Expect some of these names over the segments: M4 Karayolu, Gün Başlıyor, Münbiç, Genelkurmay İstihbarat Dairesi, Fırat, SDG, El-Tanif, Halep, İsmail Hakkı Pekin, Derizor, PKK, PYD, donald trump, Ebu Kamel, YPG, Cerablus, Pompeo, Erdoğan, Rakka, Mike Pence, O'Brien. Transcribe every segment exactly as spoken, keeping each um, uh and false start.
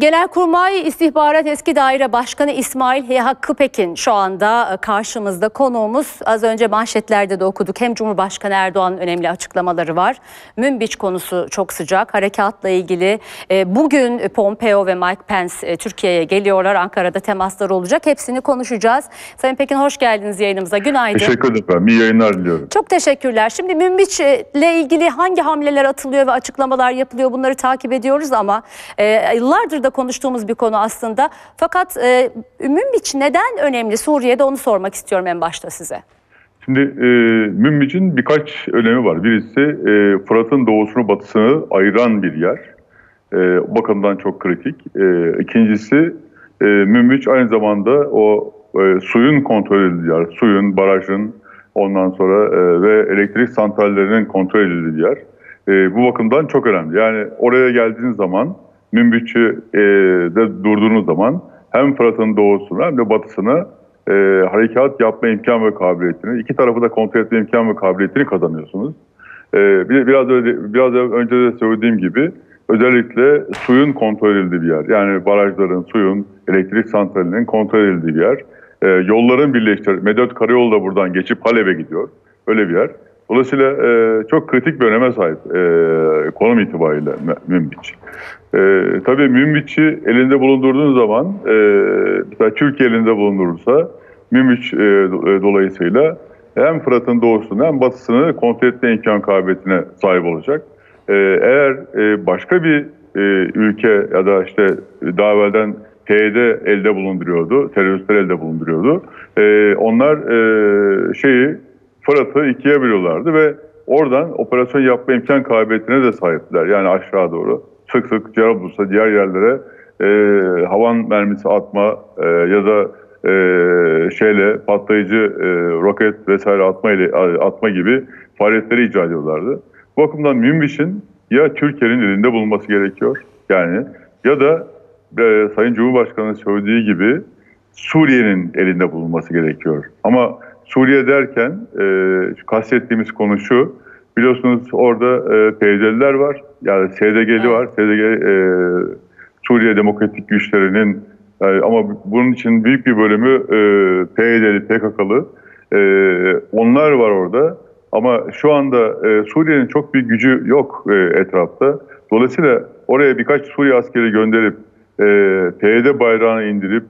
Genelkurmay İstihbarat Eski Daire Başkanı İsmail Hakkı Pekin şu anda karşımızda konuğumuz. Az önce manşetlerde de okuduk. Hem Cumhurbaşkanı Erdoğan'ın önemli açıklamaları var. Münbiç konusu çok sıcak. Harekatla ilgili bugün Pompeo ve Mike Pence Türkiye'ye geliyorlar. Ankara'da temaslar olacak. Hepsini konuşacağız. Sayın Pekin hoş geldiniz yayınımıza. Günaydın. Teşekkür ederim. İyi yayınlar diliyorum. Çok teşekkürler. Şimdi Münbiç ile ilgili hangi hamleler atılıyor ve açıklamalar yapılıyor bunları takip ediyoruz ama e, yıllardır da konuştuğumuz bir konu aslında. Fakat e, Münbiç'in neden önemli Suriye'de onu sormak istiyorum en başta size. Şimdi e, Münbiç'in birkaç önemi var. Birisi e, Fırat'ın doğusunu batısını ayıran bir yer. E, o bakımdan çok kritik. E, ikincisi e, Münbiç aynı zamanda o e, suyun kontrol edildiği yer. Suyun, barajın ondan sonra e, ve elektrik santrallerinin kontrol edildiği yer. E, bu bakımdan çok önemli. Yani oraya geldiğiniz zaman Münbiç'i e, de durduğunuz zaman hem Fırat'ın doğusuna hem de batısına e, harekat yapma imkan ve kabiliyetini, iki tarafı da kontrol etme imkan ve kabiliyetini kazanıyorsunuz. E, bir, biraz öyle, biraz önce de söylediğim gibi özellikle suyun kontrol edildiği bir yer. Yani barajların, suyun, elektrik santralinin kontrol edildiği bir yer. E, yolların birleştirildiği, M dört Karayolu da buradan geçip Halep'e gidiyor. Öyle bir yer. Dolayısıyla e, çok kritik bir öneme sahip e, konum itibariyle Münbiç. E, tabii Münbiç'i elinde bulundurduğunuz zaman, e, mesela Türkiye elinde bulundurursa Münbiç e, dolayısıyla hem Fırat'ın doğusunu hem batısını kontrol etme imkan kabiliyetine sahip olacak. E, eğer e, başka bir e, ülke ya da işte daha evvelden P Y D elde bulunduruyordu, teröristler elde bulunduruyordu. E, onlar e, şeyi, Fırat'ı ikiye bölüyorlardı ve oradan operasyon yapma imkan kabiliyetine de sahiptiler. Yani aşağı doğru sık sık Cerablus'a, diğer yerlere e, havan mermisi atma e, ya da e, şeyle patlayıcı e, roket vesaire atma, ile, atma gibi faaliyetleri icra ediyorlardı. Bu bakımdan Münbiç'in ya Türkiye'nin elinde bulunması gerekiyor yani ya da e, Sayın Cumhurbaşkanı'nın söylediği gibi Suriye'nin elinde bulunması gerekiyor. Ama Suriye derken e, kastettiğimiz konu şu, biliyorsunuz orada e, P Y D'liler var, yani S D G'li evet. var, S D G e, Suriye Demokratik Güçleri'nin e, ama bunun için büyük bir bölümü e, P Y D'li, P K K'lı, e, onlar var orada ama şu anda e, Suriye'nin çok bir gücü yok e, etrafta. Dolayısıyla oraya birkaç Suriye askeri gönderip e, P Y D bayrağını indirip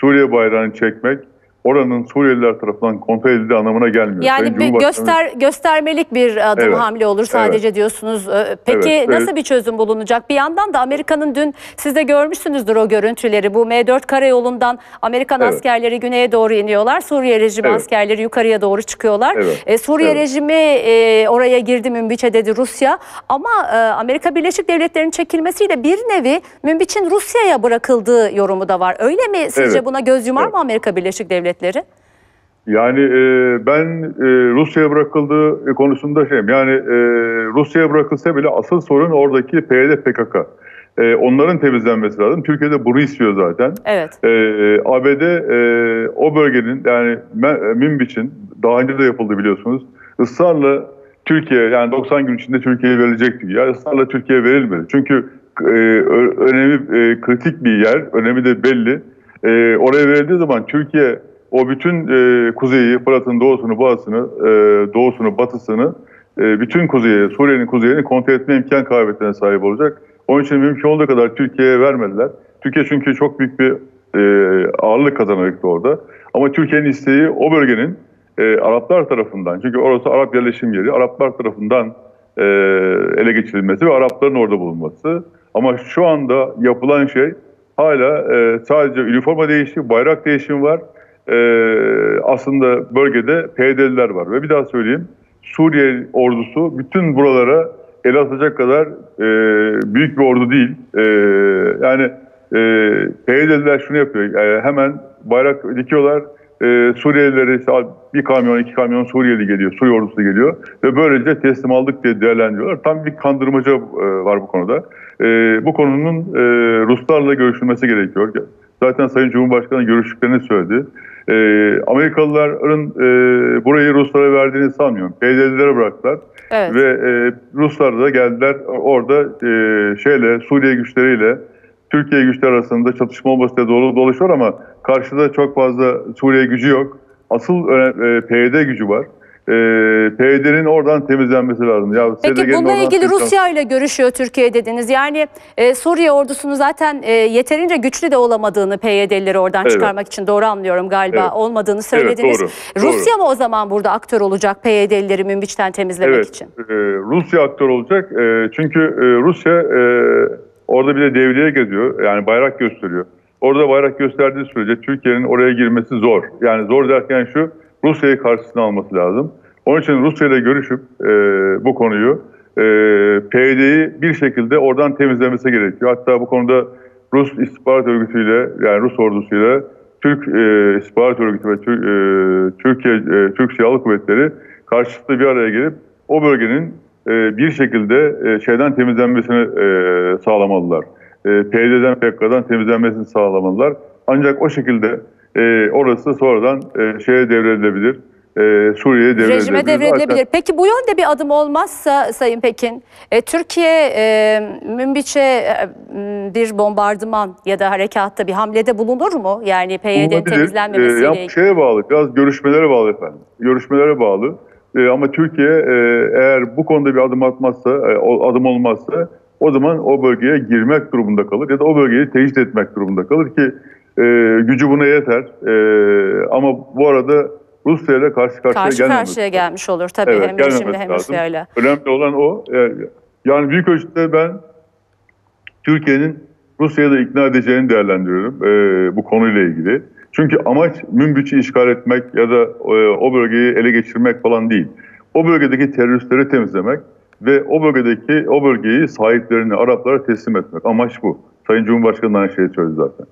Suriye bayrağını çekmek, oranın Suriyeliler tarafından kontrol edildiği anlamına gelmiyor. Yani bir göster göstermelik bir adım evet, hamle olur sadece evet. diyorsunuz. Peki evet, nasıl evet. bir çözüm bulunacak? Bir yandan da Amerika'nın dün siz de görmüşsünüzdür o görüntüleri. Bu M dört Karayolu'ndan Amerikan evet. askerleri güneye doğru iniyorlar. Suriye rejimi evet. askerleri yukarıya doğru çıkıyorlar. Evet. E, Suriye evet. rejimi e, oraya girdi Münbiç'e dedi Rusya. Ama e, Amerika Birleşik Devletleri'nin çekilmesiyle bir nevi Münbiç'in Rusya'ya bırakıldığı yorumu da var. Öyle mi sizce evet. buna göz yumar evet. mı Amerika Birleşik Devletleri? Yani e, ben e, Rusya'ya bırakıldığı konusunda şeyim. Yani e, Rusya'ya bırakılsa bile asıl sorun oradaki P Y D, P K K. E, onların temizlenmesi lazım. Türkiye'de bunu istiyor zaten. Evet. E, A B D e, o bölgenin yani Münbiç'in daha önce de yapıldı biliyorsunuz. Israrla Türkiye yani doksan gün içinde Türkiye'ye verilecekti. Yani ısrarla Türkiye'ye verilmedi. Çünkü e, önemi e, kritik bir yer. Önemi de belli. E, oraya verildiği zaman Türkiye o bütün e, kuzeyi, Fırat'ın doğusunu, batısını, e, doğusunu, batısını, e, bütün kuzeyi, Suriye'nin kuzeyini kontrol etme imkan kabiliyetine sahip olacak. Onun için mümkün olduğu kadar Türkiye'ye vermediler. Türkiye çünkü çok büyük bir e, ağırlık kazanacaktı orada. Ama Türkiye'nin isteği o bölgenin e, Araplar tarafından, çünkü orası Arap yerleşim yeri, Araplar tarafından e, ele geçirilmesi ve Arapların orada bulunması. Ama şu anda yapılan şey hala e, sadece üniforma değişimi, bayrak değişimi var. Ee, aslında bölgede P Y D'liler var ve bir daha söyleyeyim Suriye ordusu bütün buralara el atacak kadar e, büyük bir ordu değil e, yani e, P Y D'liler şunu yapıyor yani hemen bayrak dikiyorlar e, Suriyelileri bir kamyon iki kamyon Suriyeli geliyor Suriye ordusu geliyor ve böylece teslim aldık diye değerlendiriyorlar tam bir kandırmaca var bu konuda e, bu konunun e, Ruslarla görüşülmesi gerekiyor zaten Sayın Cumhurbaşkanı görüştüklerini söyledi. E, Amerikalıların e, burayı Ruslara verdiğini sanmıyorum. P Y D'lilere bıraktılar evet. ve e, Ruslar da geldiler orada e, şeyle Suriye güçleriyle Türkiye güçleri arasında çatışma basitine doğru dolaşıyor ama karşıda çok fazla Suriye gücü yok. Asıl e, P Y D gücü var. E, P Y D'nin oradan temizlenmesi lazım. Ya, peki bununla ilgili Rusya ile görüşüyor Türkiye dediniz. Yani e, Suriye ordusunun zaten e, yeterince güçlü de olamadığını, P Y D'lileri oradan evet. çıkarmak için doğru anlıyorum galiba evet. olmadığını söylediniz. Evet, doğru, Rusya doğru. mı o zaman burada aktör olacak P Y D'lileri Münbiç'ten temizlemek evet, için? E, Rusya aktör olacak e, çünkü e, Rusya e, orada bir de devreye geziyor, yani bayrak gösteriyor. Orada bayrak gösterdiği sürece Türkiye'nin oraya girmesi zor. Yani zor derken şu, Rusya'yı karşısına alması lazım. Onun için Rusya'yla görüşüp e, bu konuyu, e, P Y D'yi bir şekilde oradan temizlemesi gerekiyor. Hatta bu konuda Rus istihbarat örgütüyle, yani Rus ordusuyla, Türk e, istihbarat örgütü ve Türk, e, Türkiye, e, Türk Silahlı Kuvvetleri karşılıklı bir araya gelip o bölgenin bir şekilde şeyden temizlenmesini sağlamalılar. P Y D'den, P K K'dan temizlenmesini sağlamalılar. Ancak o şekilde orası sonradan şeye devredilebilir. Suriye'ye devredilebilir. Rejime devredilebilir. Peki bu yönde bir adım olmazsa Sayın Pekin, Türkiye Münbiç'e bir bombardıman ya da harekatta bir hamlede bulunur mu? Yani P Y D temizlenmemesiyle ilgili. Şeye bağlı, biraz görüşmelere bağlı efendim. Görüşmelere bağlı. E, ama Türkiye e, eğer bu konuda bir adım atmazsa, e, adım olmazsa o zaman o bölgeye girmek durumunda kalır ya da o bölgeyi tecrit etmek durumunda kalır ki e, gücü buna yeter. E, ama bu arada Rusya ile karşı karşıya, karşı karşıya gelmiş olur tabii evet, hem rejimle hem Rusya'yla. Önemli olan o. E, yani büyük ölçüde ben Türkiye'nin Rusya'yı da ikna edeceğini değerlendiriyorum e, bu konuyla ilgili. Çünkü amaç Münbiç'i işgal etmek ya da e, o bölgeyi ele geçirmek falan değil. O bölgedeki teröristleri temizlemek ve o bölgedeki o bölgeyi sahiplerini Araplara teslim etmek. Amaç bu. Sayın Cumhurbaşkanı aynı şeyi söyledi zaten.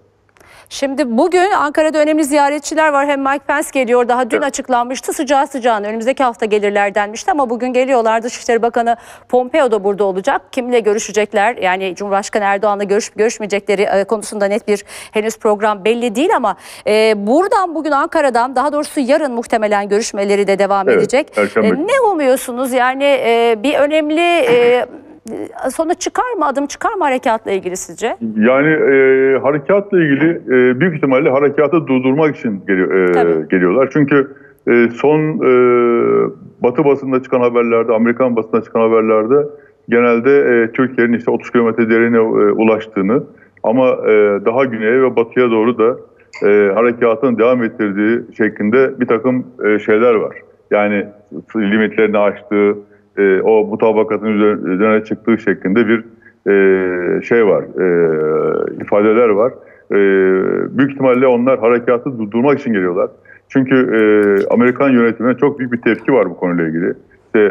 Şimdi bugün Ankara'da önemli ziyaretçiler var. Hem Mike Pence geliyor. Daha dün evet. açıklanmıştı sıcağı sıcağına. Önümüzdeki hafta gelirler denmişti ama bugün geliyorlar. Dışişleri Bakanı Pompeo da burada olacak. Kimle görüşecekler? Yani Cumhurbaşkanı Erdoğan'la görüşüp görüşmeyecekleri konusunda net bir henüz program belli değil ama e, buradan bugün Ankara'dan, daha doğrusu yarın muhtemelen görüşmeleri de devam evet, edecek. E, ne umuyorsunuz? Yani e, bir önemli... E, Sonra çıkar mı, adım çıkar mı harekatla ilgili sizce? Yani e, harekatla ilgili e, büyük ihtimalle harekatı durdurmak için geliyor, e, geliyorlar. Çünkü e, son e, Batı basında çıkan haberlerde, Amerikan basında çıkan haberlerde genelde e, Türkiye'nin işte otuz kilometre derine e, ulaştığını ama e, daha güneye ve batıya doğru da e, harekatın devam ettirdiği şeklinde bir takım e, şeyler var. Yani limitlerini aştığı, o mutabakatın üzerine çıktığı şeklinde bir şey var, ifadeler var. Büyük ihtimalle onlar harekatı durdurmak için geliyorlar. Çünkü Amerikan yönetimine çok büyük bir tepki var bu konuyla ilgili. İşte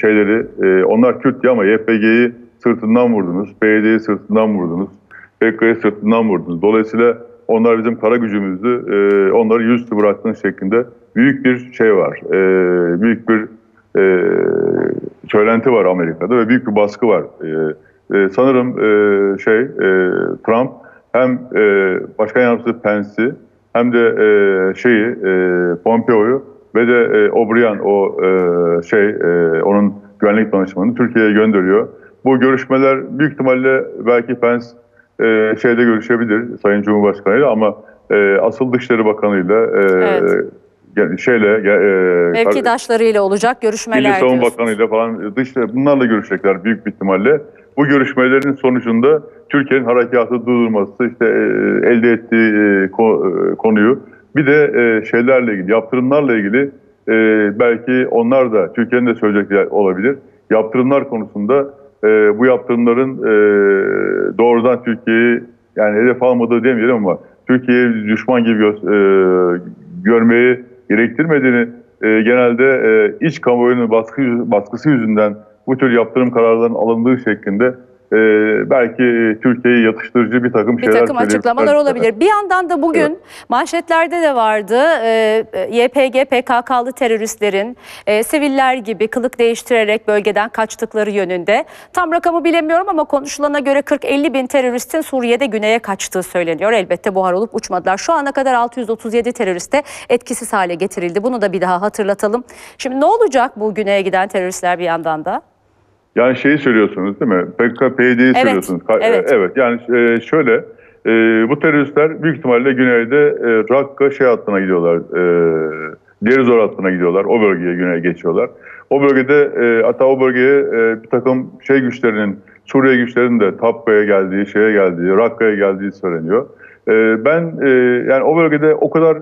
şeyleri, onlar Kürt'ti ama Y P G'yi sırtından vurdunuz, P Y D'yi sırtından vurdunuz, P K K'yı sırtından vurdunuz. Dolayısıyla onlar bizim kara gücümüzdü, onları yüzüstü bıraktığınız şeklinde büyük bir şey var, büyük bir Ee, söylenti var Amerika'da ve büyük bir baskı var. Ee, e, sanırım e, şey e, Trump hem e, Başkan Yardımcısı Pence'i hem de e, şeyi e, Pompeo'yu ve de e, O'Brien o e, şey e, onun güvenlik danışmanını Türkiye'ye gönderiyor. Bu görüşmeler büyük ihtimalle belki Pence e, şeyde görüşebilir Sayın Cumhurbaşkanıyla ama e, asıl Dışişleri Bakanıyla e, evet. şeyle e, mevkidaşlarıyla olacak görüşmeler. Milli Savunma Bakanı'yla falan dışta bunlarla görüşecekler büyük bir ihtimalle. Bu görüşmelerin sonucunda Türkiye'nin harekatı durdurması, işte e, elde ettiği e, ko, e, konuyu bir de e, şeylerle ilgili, yaptırımlarla ilgili e, belki onlar da Türkiye'nin de söyleyecekler olabilir. Yaptırımlar konusunda e, bu yaptırımların e, doğrudan Türkiye'yi yani hedef almadığı demeyelim ama Türkiye'yi düşman gibi gö e, görmeyi gerektirmediğini e, genelde e, iç kamuoyunun baskı, baskısı yüzünden bu tür yaptırım kararlarının alındığı şeklinde e, belki Türkiye'yi yatıştırıcı bir takım bir şeyler... Bir takım açıklamalar olabilir. Bir yandan da bugün evet. manşetlerde de vardı e, Y P G, P K K'lı teröristlerin e, siviller gibi kılık değiştirerek bölgeden kaçtıkları yönünde. Tam rakamı bilemiyorum ama konuşulana göre kırk elli bin teröristin Suriye'de güneye kaçtığı söyleniyor. Elbette buhar olup uçmadılar. Şu ana kadar altı yüz otuz yedi teröriste etkisiz hale getirildi. Bunu da bir daha hatırlatalım. Şimdi ne olacak bu güneye giden teröristler bir yandan da? Yani şeyi söylüyorsunuz değil mi? P K K P Y D'yi evet. söylüyorsunuz. Evet. Evet. Yani şöyle, bu teröristler büyük ihtimalle güneyde Rakka şey hattına gidiyorlar. Derizor hattına gidiyorlar. O bölgeye, güneye geçiyorlar. O bölgede, hatta o bölgeye bir takım şey güçlerinin, Suriye güçlerinin de Tappa'ya geldiği, şeye geldiği, Rakka'ya geldiği söyleniyor. Ben yani o bölgede o kadar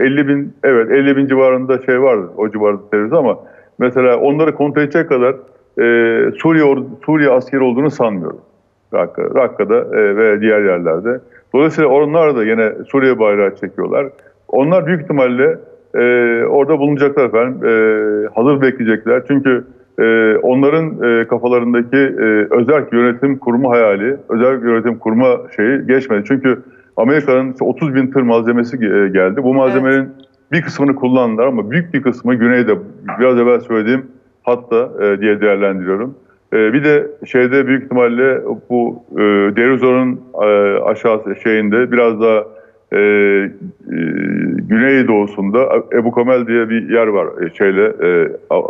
elli bin, evet elli bin civarında şey vardı, o civarında terörist, ama mesela onları kontrol edecek kadar Ee, Suriye, Suriye askeri olduğunu sanmıyorum Rakka, Rakka'da e, ve diğer yerlerde. Dolayısıyla onlar da yine Suriye bayrağı çekiyorlar. Onlar büyük ihtimalle e, orada bulunacaklar efendim. E, hazır bekleyecekler. Çünkü e, onların e, kafalarındaki e, özerk yönetim kurma hayali, özerk yönetim kurma şeyi geçmedi. Çünkü Amerika'nın otuz bin tır malzemesi geldi. Bu malzemenin evet. bir kısmını kullandılar, ama büyük bir kısmı güneyde, biraz evvel söylediğim hatta e, diye değerlendiriyorum. E, bir de şeyde büyük ihtimalle bu e, Derizor'un e, aşağısı şeyinde, biraz daha e, e, güneydoğusunda Ebu Kamel diye bir yer var. E, şeyle e,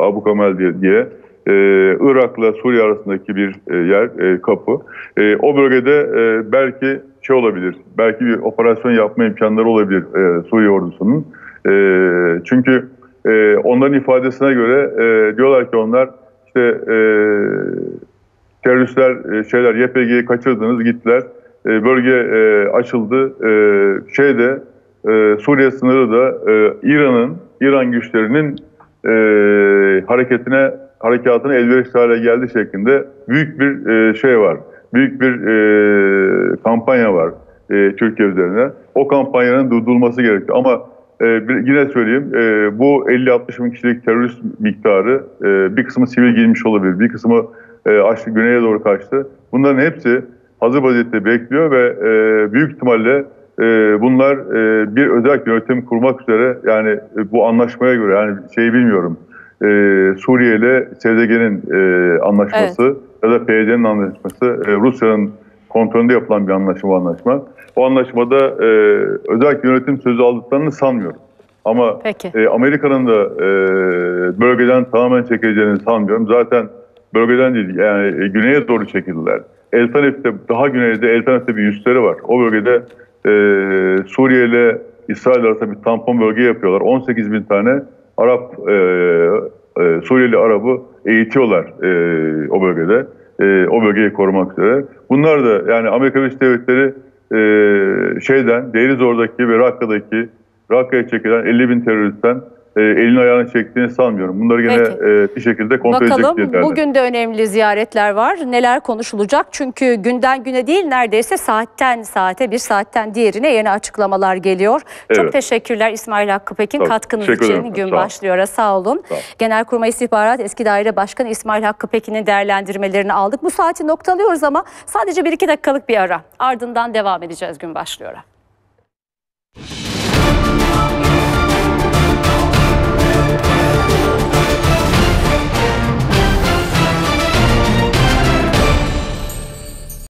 Ebu Kamel diye, diye e, Irak'la Suriye arasındaki bir e, yer, e, kapı. E, o bölgede e, belki şey olabilir, belki bir operasyon yapma imkanları olabilir e, Suriye ordusunun. E, çünkü Ee, onların ifadesine göre e, diyorlar ki onlar işte e, teröristler e, şeyler Y P G'yi kaçırdınız, gittiler, e, bölge e, açıldı, e, şeyde e, Suriye sınırı da e, İran'ın İran güçlerinin e, hareketine harekatına elverişli hale geldi şeklinde büyük bir e, şey var, büyük bir e, kampanya var e, Türkiye üzerine. O kampanyanın durdurulması gerekiyor, ama Ee, yine söyleyeyim, e, bu elli altmış bin kişilik terörist miktarı, e, bir kısmı sivil girmiş olabilir, bir kısmı e, açtı, güneye doğru kaçtı. Bunların hepsi hazır vaziyette bekliyor ve e, büyük ihtimalle e, bunlar e, bir özel yönetim kurmak üzere, yani e, bu anlaşmaya göre, yani şeyi bilmiyorum, e, Suriye ile S D G'nin e, anlaşması evet. ya da P Y D'nin anlaşması, e, Rusya'nın kontrolünde yapılan bir anlaşma, bu anlaşma. O anlaşmada e, özel yönetim sözü aldıklarını sanmıyorum. Ama e, Amerika'nın da e, bölgeden tamamen çekileceğini sanmıyorum. Zaten bölgeden değil, yani güneye doğru çekildiler. El-Tanif'te, daha güneyde El-Tanif'te bir üsleri var. O bölgede e, Suriye ile İsrail arasında bir tampon bölge yapıyorlar. on sekiz bin tane Arap, e, e, Suriyeli Arap'ı eğitiyorlar e, o bölgede. E, o bölgeyi korumak üzere. Bunlar da yani Amerika Birleşik Devletleri e, şeyden, Derizor'daki ve Rakka'daki, Rakka'ya çekilen elli bin teröristten e, elini ayağını çektiğini sanmıyorum. Bunları yine e, bir şekilde kontrol edecek diye derdim. Bakalım, bugün de önemli ziyaretler var. Neler konuşulacak? Çünkü günden güne değil, neredeyse saatten saate, bir saatten diğerine yeni açıklamalar geliyor. Evet. Çok teşekkürler İsmail Hakkı Pekin. Tabii. Katkınız Teşekkür için ederim. Gün Sağ başlıyor. Sağ olun. Sağ olun. Genelkurmay İstihbarat Eski Daire Başkanı İsmail Hakkı Pekin'in değerlendirmelerini aldık. Bu saati noktalıyoruz, ama sadece bir iki dakikalık bir ara. Ardından devam edeceğiz Gün başlıyor.